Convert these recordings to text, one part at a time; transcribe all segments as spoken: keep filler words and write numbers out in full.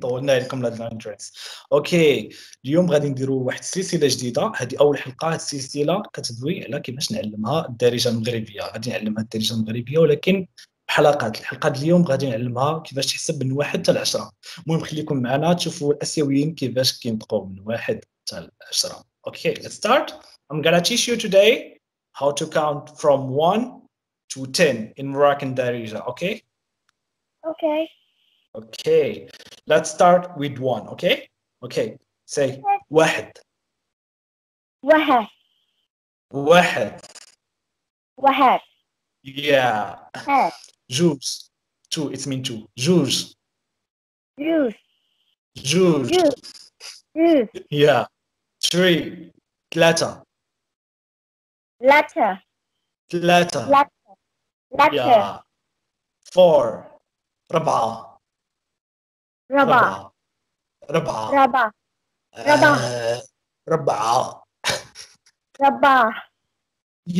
طولنا لكم للانترنس. اوكي اليوم غادي نديروا واحد السلسله جديده، هذه اول حلقه. هذه السلسله كتدوي على كيفاش نعلمها الدارجه المغربيه، غادي نعلمها الدارجه المغربيه ولكن حلقات. الحلقه اليوم غادي نعلمها كيفاش تحسب من واحد حتى لعشرة. المهم خليكم معنا تشوفوا الاسيويين كيفاش كينطقوا من واحد حتى لعشرة. اوكي let's start. I'm gonna teach you today how to count from one to ten in Moroccan Darija. Okay. Okay. Okay. Let's start with one. Okay. Okay. Say واحد. واحد. واحد. واحد. Yeah. واحد. Juice. Two. It's mean two. Juice. Juice. Juice. Juice. Yeah. Three. Tlata. Tlata. Tlata. Letter. Yeah. Four. Rabah. Rabah. Rabah. Rabah. Rabah. Rabah. Rabah.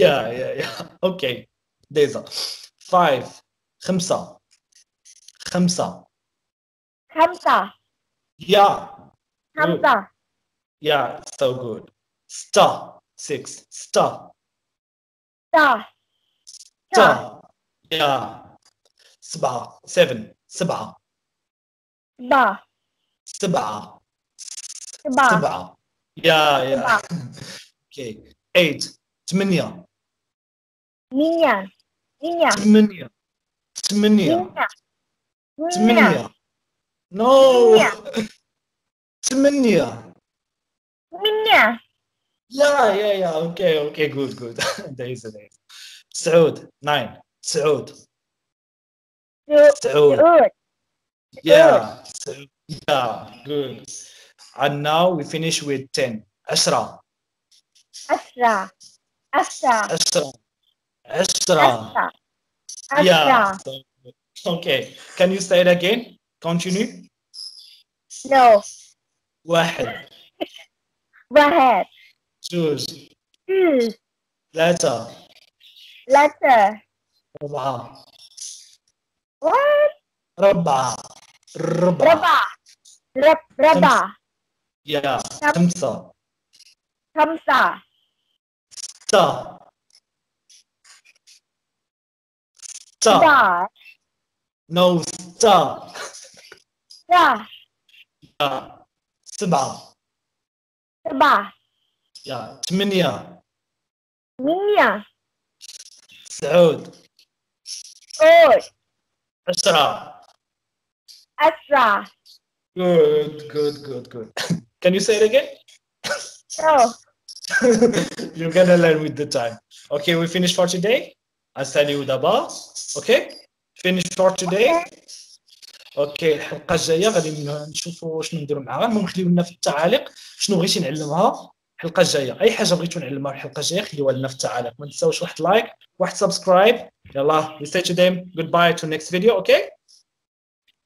Yeah, yeah, yeah. Okay. There's a five. Khamsa. Khamsa. Khamsa. Yeah. Khamsa. Yeah, so good. Star. Six. Star. Star. Star. Yeah. Sabah. Seven. Sabah. Sabah. Sabah. Sabah. Yeah, yeah. Okay. Eight. Tmania. Tmania. Tmania. Tmania. Tmania. No. Tmania. Tmania. Yeah, yeah, yeah. Okay, okay. Good, good. There is a name. Saud. Nine. Saud. Saud. Yeah. Yeah. Good. And now we finish with ten. Ashra. Ashra. Ashra. Ashra. Ashra. Yeah. Okay. Can you say it again? Continue. No. Wahid. Wahid. Choose. Choose. Letter. Letter. Rabah. What? Rabah. Rabah. Rabah. Rabah. Yeah. Khamsa. Khamsa. Star. Star. Star. No, star. Star. Yeah. Sabah. Sabah. Yeah. Tmania. Tmania. Saud. Good. Asra. Asra. Good, good, good, good. Can you say it again? No. You're gonna learn with the time. Okay, we finished for today. Asali Udaba. Okay? Finished for today. اوكي الحلقه الجايه غادي نشوفوا شنو نديروا معها. المهم خليو لنا في التعاليق شنو بغيتي نعلمها الحلقه الجايه. اي حاجه بغيتو نعلمها الحلقه الجايه خليوها لنا في التعاليق. ما تنساوش واحد لايك واحد سبسكرايب. يلا stay to them. Goodbye to next video. اوكي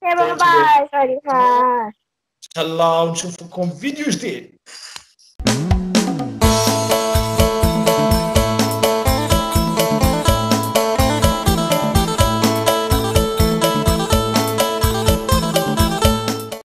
باي باي. ان شاء الله ونشوفكم فيديو جديد.